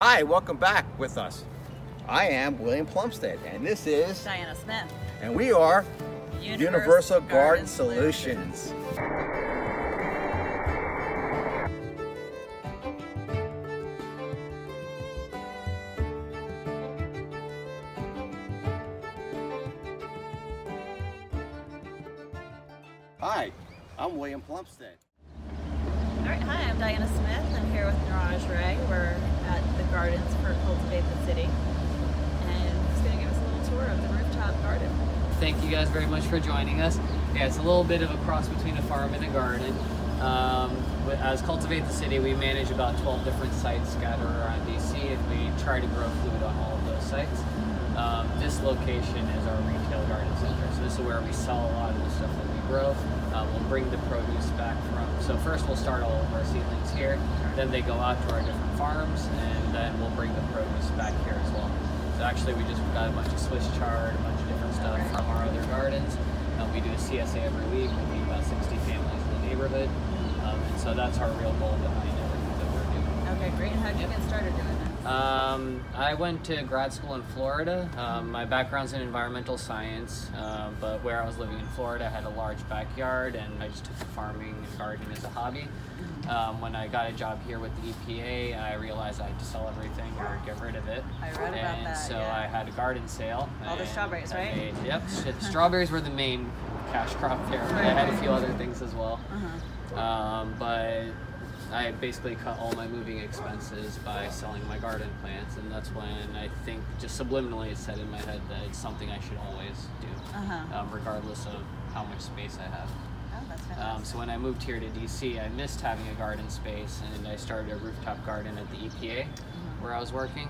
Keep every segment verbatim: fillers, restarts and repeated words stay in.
Hi, welcome back with us. I am William Plumstead, and this is Diana Smith, and we are Universal, Universal Garden, Garden Solutions. Solutions. Hi, I'm William Plumstead. All right, hi, I'm Diana Smith. I'm here with Niraj Ray. We're at the gardens for Cultivate the City. And he's going to give us a little tour of the rooftop garden. Thank you guys very much for joining us. Yeah, it's a little bit of a cross between a farm and a garden. Um, as Cultivate the City, we manage about twelve different sites scattered around D C, and we try to grow food on all of those sites. Um, this location is our retail garden center, so this is where we sell a lot of the stuff that we grow. Uh, we'll bring the produce back from. So first we'll start all of our seedlings here, then they go out to our different farms, and then we'll bring the produce back here as well. So actually we just got a bunch of Swiss chard, a bunch of different stuff from our other gardens. Uh, we do a C S A every week. We meet about sixty families in the neighborhood, um, and so that's our real goal behind everything that we're doing. Okay, great. And how did you get started doing that? Um, I went to grad school in Florida. Um, my background's in environmental science, uh, but where I was living in Florida, I had a large backyard, and I just took to farming and gardening as a hobby. Um, when I got a job here with the E P A, I realized I had to sell everything or get rid of it. I read and about that, so yeah. I had a garden sale. All the strawberries, right? Made, yep, strawberries were the main cash crop there. Right. I had a few other things as well, uh-huh. um, but. I basically cut all my moving expenses by selling my garden plants, and that's when I think just subliminally it said in my head that it's something I should always do, uh-huh. um, regardless of how much space I have. Oh, that's fantastic. Um, so when I moved here to D C, I missed having a garden space, and I started a rooftop garden at the E P A mm-hmm. where I was working,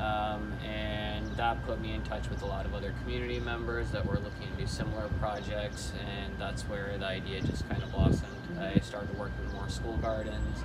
um, and that put me in touch with a lot of other community members that were looking to do similar projects, and that's where the idea just kind of blossomed. I started working in more school gardens.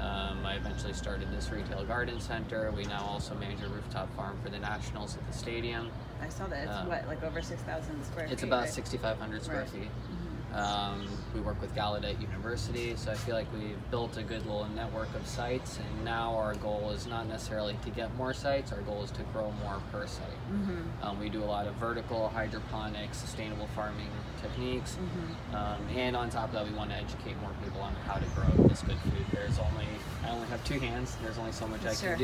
Um, I eventually started this retail garden center. We now also manage a rooftop farm for the Nationals at the stadium. I saw that. It's um, what, like over six thousand square feet? It's about right? six thousand five hundred square right. feet. Mm-hmm. um, we work with Gallaudet University, so I feel like we've built a good little network of sites, and now our goal is not necessarily to get more sites, our goal is to grow more per site. Mm-hmm. um, we do a lot of vertical, hydroponics, sustainable farming techniques, mm-hmm. um, and on top of that we want to educate more people on how to grow this good food. There's only, I only have two hands, there's only so much I sure. can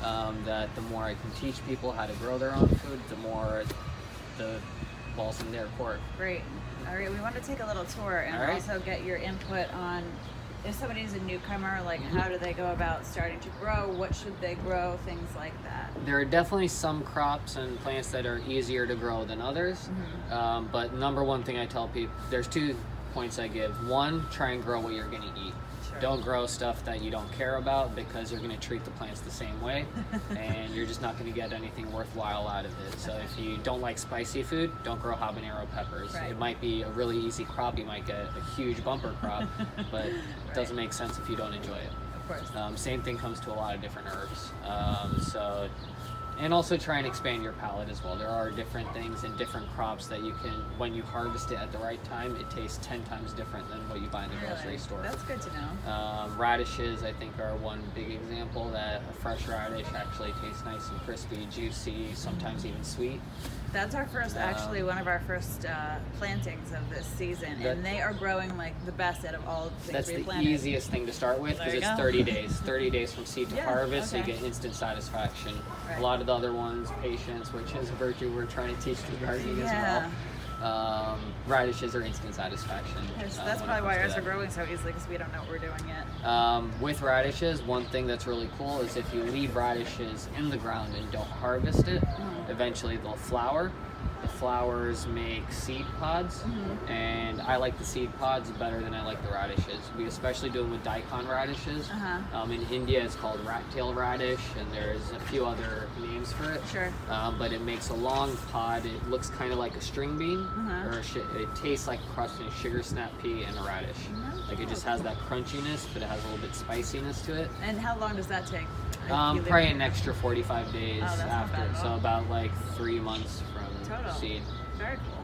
do, um, that the more I can teach people how to grow their own food, the more the balls in their court. Great. All right, we want to take a little tour and right. also get your input on if somebody's a newcomer, like mm-hmm. how do they go about starting to grow, what should they grow, things like that. There are definitely some crops and plants that are easier to grow than others, mm-hmm. um, but number one thing I tell people, there's two points I give. One, try and grow what you're going to eat. Sure. Don't grow stuff that you don't care about, because you're going to treat the plants the same way and you're just not going to get anything worthwhile out of it. So if you don't like spicy food, don't grow habanero peppers. Right. It might be a really easy crop, you might get a huge bumper crop, but it right. doesn't make sense if you don't enjoy it. Of course. Um, same thing comes to a lot of different herbs. Um, so, and also try and expand your palate as well. There are different things and different crops that you can, when you harvest it at the right time, it tastes ten times different than what you buy in the really? grocery store. That's good to know. Um, radishes, I think, are one big example that a fresh radish actually tastes nice and crispy, juicy, sometimes even sweet. That's our first, um, actually one of our first uh, plantings of this season, that, and they are growing like the best out of all the things we planted. That's the easiest thing to start with, because it's go. thirty days. thirty days from seed to yeah, harvest, okay. so you get instant satisfaction. Right. A lot of the other ones, patience, which is a virtue we're trying to teach through gardening yeah. as well. Um, radishes are instant satisfaction. Yes, uh, that's probably why ours are growing so easily, because we don't know what we're doing yet. Um, with radishes, one thing that's really cool is if you leave radishes in the ground and don't harvest it, mm-hmm. eventually they'll flower. The flowers make seed pods, mm-hmm. and I like the seed pods better than I like the radishes. We especially do them with daikon radishes. Uh-huh. um, in India it's called rat tail radish, and there's a few other names for it. Sure. Um, but it makes a long pod. It looks kind of like a string bean, uh-huh. or a sh it tastes like crushed in a sugar snap pea and a radish. Uh-huh. Like it just has that crunchiness, but it has a little bit spiciness to it. And how long does that take? Um, probably an extra forty-five days oh, after, so about like three months from total. Seed. Very cool.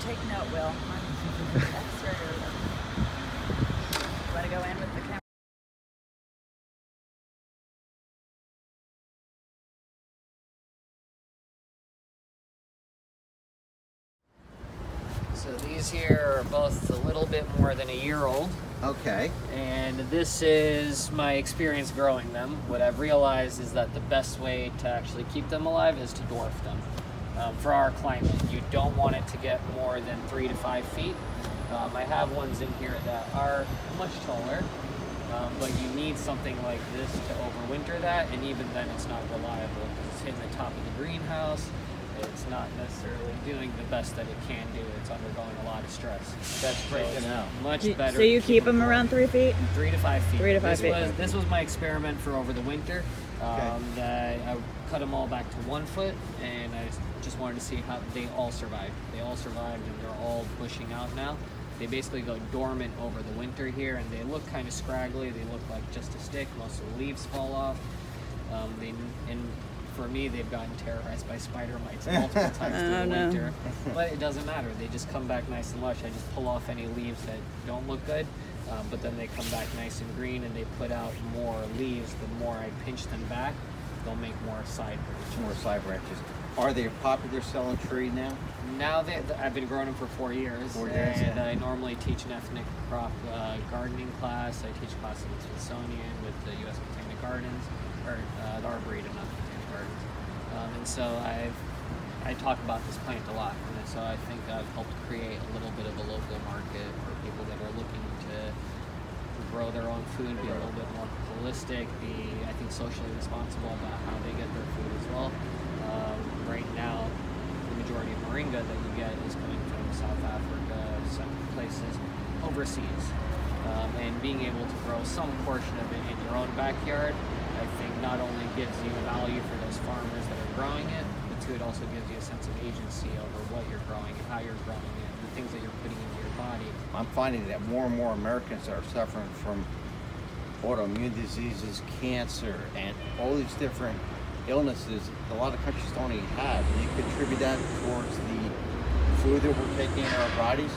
take note, Will. Exterior. You want to go in with the camera? So these here are both a little bit more than a year old. Okay. And this is my experience growing them. What I've realized is that the best way to actually keep them alive is to dwarf them. Um, for our climate, you don't want it to get more than three to five feet. Um, I have ones in here that are much taller, um, but you need something like this to overwinter that, and even then it's not reliable because it's hitting the top of the greenhouse. It's not necessarily doing the best that it can do. It's undergoing a lot of stress. That's great to know. Much better. So you keep them around three feet? Three to five feet. Three to five feet. This was my experiment for over the winter. Um, okay. I, I cut them all back to one foot, and I just wanted to see how they all survived. They all survived, and they're all pushing out now. They basically go dormant over the winter here, and they look kind of scraggly. They look like just a stick. Most of the leaves fall off. Um, they and. For me, they've gotten terrorized by spider mites multiple times through oh, the no. winter, but it doesn't matter. They just come back nice and lush. I just pull off any leaves that don't look good, um, but then they come back nice and green, and they put out more leaves. The more I pinch them back, they'll make more side branches. More side branches. Are they a popular selling tree now? Now that I've been growing them for four years, four years and yeah. I normally teach an ethnic crop uh, gardening class. I teach a class at the Smithsonian with the U S Botanic Gardens, or uh, the Arboretum. Um, and so I've, I talk about this plant a lot, and so I think I've helped create a little bit of a local market for people that are looking to grow their own food, be a little bit more holistic, be, I think, socially responsible about how they get their food as well. Um, right now, the majority of Moringa that you get is coming from South Africa, some places overseas. Um, and being able to grow some portion of it in your own backyard, I think, not only gives you value for those farmers that are growing it, but too, it also gives you a sense of agency over what you're growing and how you're growing it, the things that you're putting into your body. I'm finding that more and more Americans are suffering from autoimmune diseases, cancer, and all these different illnesses a lot of countries don't even have. And you contribute that towards the food that we're taking in our bodies?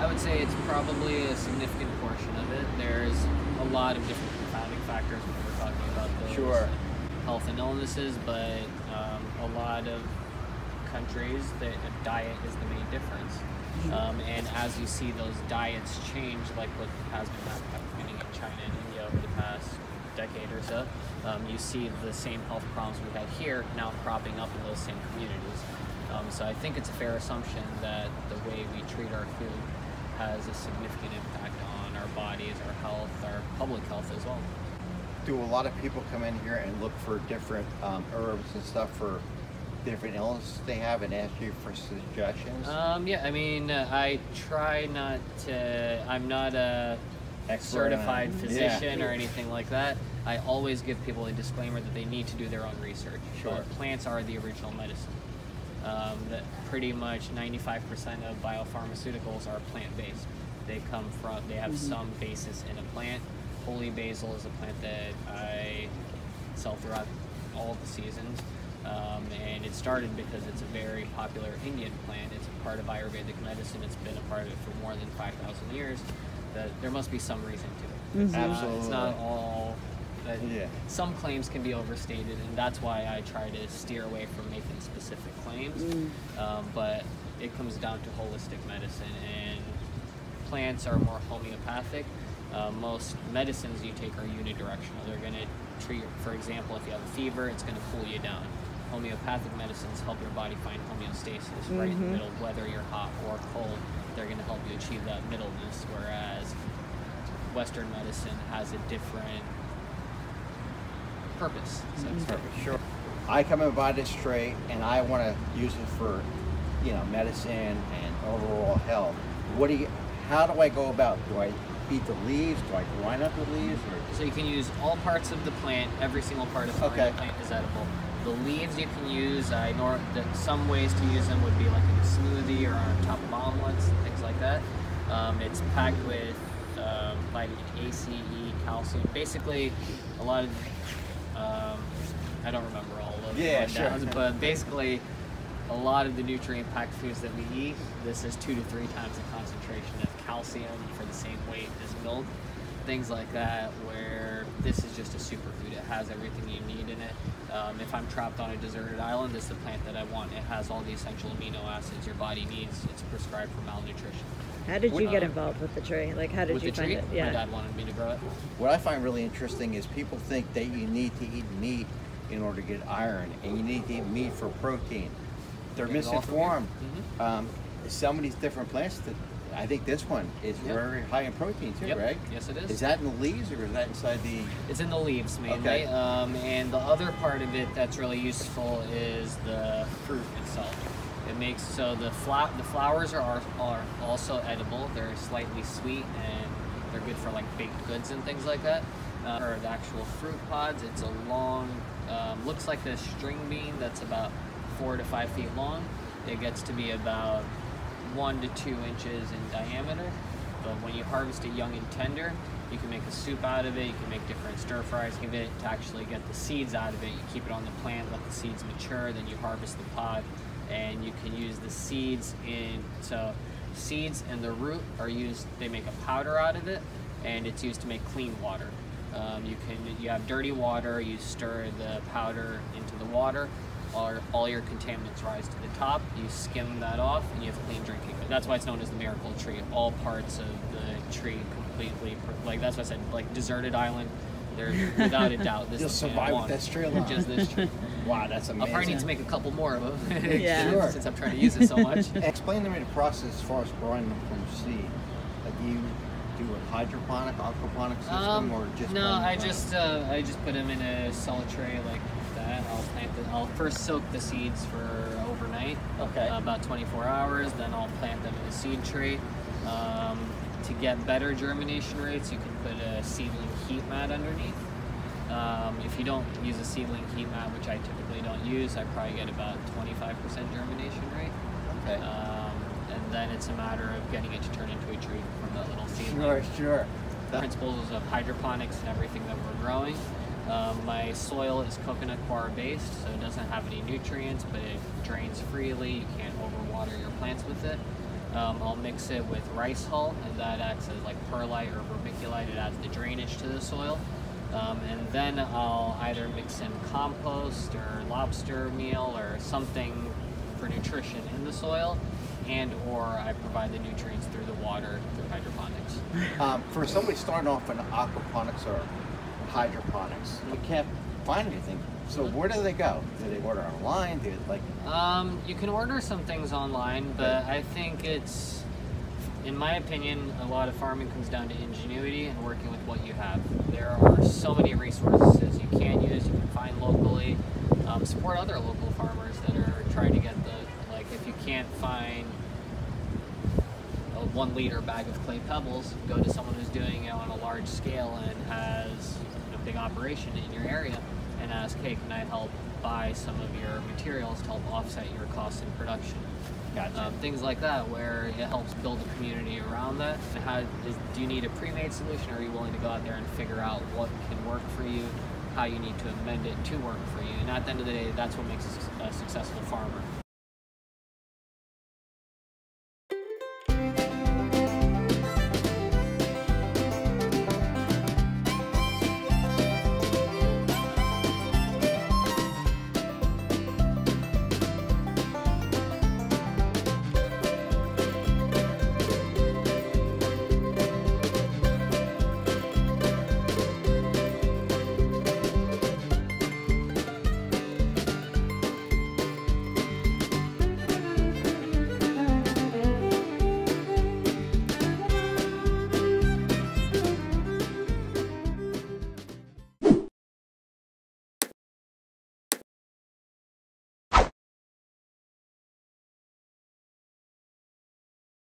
I would say it's probably a significant portion of it. There's a lot of different confounding factors when we're talking about those sure. health and illnesses, but um, a lot of countries, the diet is the main difference. Um, and as you see those diets change, like what has been happening in China and India over the past decade or so, um, you see the same health problems we had here now cropping up in those same communities. Um, so I think it's a fair assumption that the way we treat our food has a significant impact on our bodies, our health, our public health as well. Do a lot of people come in here and look for different um, herbs and stuff for different illnesses they have and ask you for suggestions? Um, yeah, I mean, uh, I try not to, I'm not a Expert certified on, physician yeah. or anything like that. I always give people a disclaimer that they need to do their own research. Sure. But plants are the original medicine. Um, that pretty much ninety-five percent of biopharmaceuticals are plant-based. They come from, they have mm-hmm. some basis in a plant. Holy basil is a plant that I sell throughout all of the seasons. Um, and it started because it's a very popular Indian plant. It's a part of Ayurvedic medicine. It's been a part of it for more than five thousand years. That there must be some reason to it. Mm-hmm. Absolutely. Uh, it's not all that yeah. some claims can be overstated, and that's why I try to steer away from making specific claims. Mm. Um, but it comes down to holistic medicine, and plants are more homeopathic. Uh, most medicines you take are unidirectional. They're going to treat, for example, if you have a fever, it's going to cool you down. Homeopathic medicines help your body find homeostasis mm-hmm. right in the middle, whether you're hot or cold. They're going to help you achieve that middleness, whereas Western medicine has a different purpose. So mm-hmm. purpose. Sure. I come and buy this tray, and I want to use it for, you know, medicine and overall health. What do you? How do I go about? Do I eat the leaves? Do I grind up the leaves? Or? So you can use all parts of the plant. Every single part of the okay. plant is edible. The leaves you can use, I know that some ways to use them would be like in a smoothie or on top of omelets, things like that. Um, it's packed with um, vitamin A, C, E, calcium. Basically, a lot of, um, I don't remember all of the yeah, sure. but basically a lot of the nutrient-packed foods that we eat, this is two to three times the concentration of calcium for the same weight as milk. Things like that, where this is just a superfood. It has everything you need in it. Um, if I'm trapped on a deserted island, it's the plant that I want. It has all the essential amino acids your body needs. It's prescribed for malnutrition. How did you um, get involved with the tree? Like, how did you find tree? it? Yeah. My dad wanted me to grow it. What I find really interesting is people think that you need to eat meat in order to get iron, and you need to eat meat for protein. They're Things misinformed. Mm-hmm. um, some of these different plants that I think this one is yep. very high in protein too, yep. right? Yes, it is. Is that in the leaves or is that inside the? It's in the leaves mainly. Okay. Um, and the other part of it that's really useful is the fruit itself. It makes so the fla the flowers are are also edible. They're slightly sweet and they're good for like baked goods and things like that. Uh, or the actual fruit pods. It's a long, um, looks like a string bean that's about four to five feet long. It gets to be about one to two inches in diameter, but when you harvest it young and tender, you can make a soup out of it, you can make different stir fries of it. To actually get the seeds out of it, you keep it on the plant, let the seeds mature, then you harvest the pod, and you can use the seeds in, so seeds and the root are used, they make a powder out of it, and it's used to make clean water. Um, you can, you have dirty water, you stir the powder into the water, All, all your contaminants rise to the top, you skim that off, and you have clean drinking. That's why it's known as the miracle tree. All parts of the tree completely, like that's what I said, like deserted island, there's without a doubt. This You'll is survive with that tree alone. Just this tree. Wow, that's amazing. I'll probably need to make a couple more of them, yeah. sure. since I'm trying to use it so much. Explain to me the process as far as growing them from seed. Like you do a hydroponic, aquaponic system, um, or just? No, I just, uh, I just put them in a solid tray, like, I'll plant the, I'll first soak the seeds for overnight, okay. uh, about twenty-four hours, then I'll plant them in a seed tray. Um, to get better germination rates, you can put a seedling heat mat underneath. Um, if you don't use a seedling heat mat, which I typically don't use, I probably get about twenty-five percent germination rate. Okay. Um, and then it's a matter of getting it to turn into a tree from that little seedling. Sure, sure. The principles of hydroponics and everything that we're growing. Um, my soil is coconut coir based, so it doesn't have any nutrients, but it drains freely. You can't overwater your plants with it. Um, I'll mix it with rice hull, and that acts as like perlite or vermiculite. It adds the drainage to the soil. Um, and then I'll either mix in compost or lobster meal or something for nutrition in the soil, and or I provide the nutrients through the water through hydroponics. Um, for somebody starting off in aquaponics or hydroponics, you can't find anything, so where do they go? Do they order online? Do they, like um you can order some things online, but I think it's, in my opinion, a lot of farming comes down to ingenuity and working with what you have. There are so many resources you can use, you can find locally. Um, support other local farmers that are trying to get the, like if you can't find a one liter bag of clay pebbles, go to someone who's doing it on a large scale and has big operation in your area and ask, hey, can I help buy some of your materials to help offset your costs in production? Gotcha. Um, things like that, where it helps build a community around that. And how is, do you need a pre-made solution, or are you willing to go out there and figure out what can work for you, how you need to amend it to work for you? And at the end of the day, that's what makes a successful farmer.